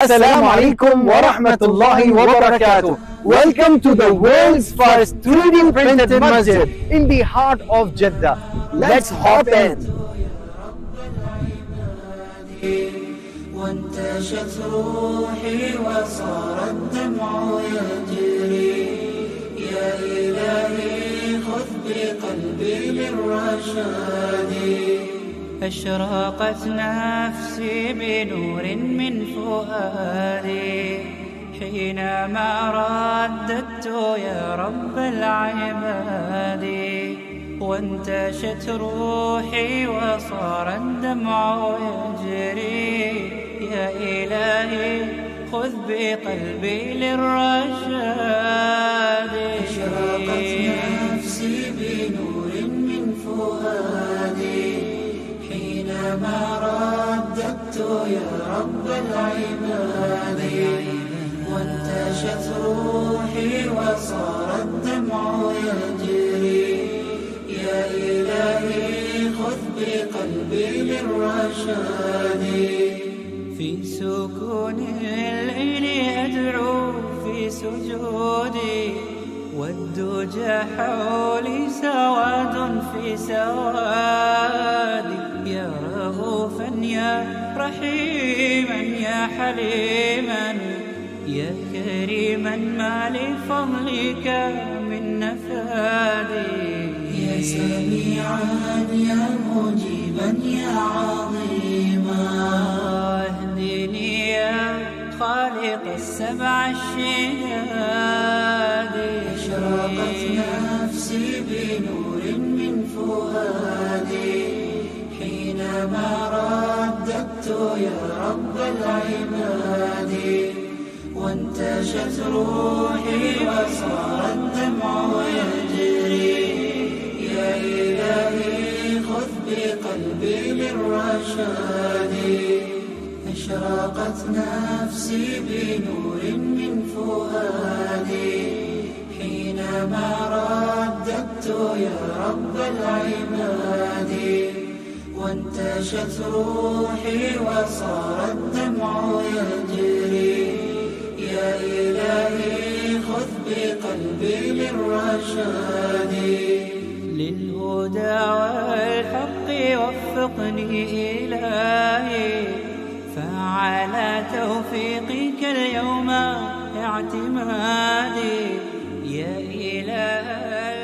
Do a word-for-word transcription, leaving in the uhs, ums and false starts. Assalamu alaikum wa rahmatullahi wa barakatuh. Welcome to the world's first three D printed masjid in the heart of Jeddah. Let's hop in. أشرقت نفسي بنور من فؤادي حينما رددت يا رب العباد، وانتشت روحي وصار الدمع يجري. يا إلهي خذ بقلبي للرشاد. أشرقت نفسي بنور من فؤادي حينما رددت يا رب العباد، وانتشت روحي وصار الدمع يجري. يا إلهي خذ بقلبي للرشاد. في سكون الليل أدعو في سجودي، والدجى حولي سواد في سوادي. يا رؤوفا يا رحيما يا حليما يا كريما ما لفضلك من نفادي. يا سميعا يا مجيبا يا عظيما، اهدني يا خالق السبع الشداد. أشرقت نفسي بنور من فؤادي حينما رددت يا رب العباد، وانتشت روحي وصار الدمع يجري. يا إلهي خذ بقلبي للرشاد. أشرقت نفسي بنور من فؤادي حينما رددت يا رب العباد، وانتشت روحي وصار الدمع يجري. يا إلهي خذ بقلبي للرشاد. للهدى والحق وفقني إلهي، فعلى توفيقك اليوم اعتمادي. يا إله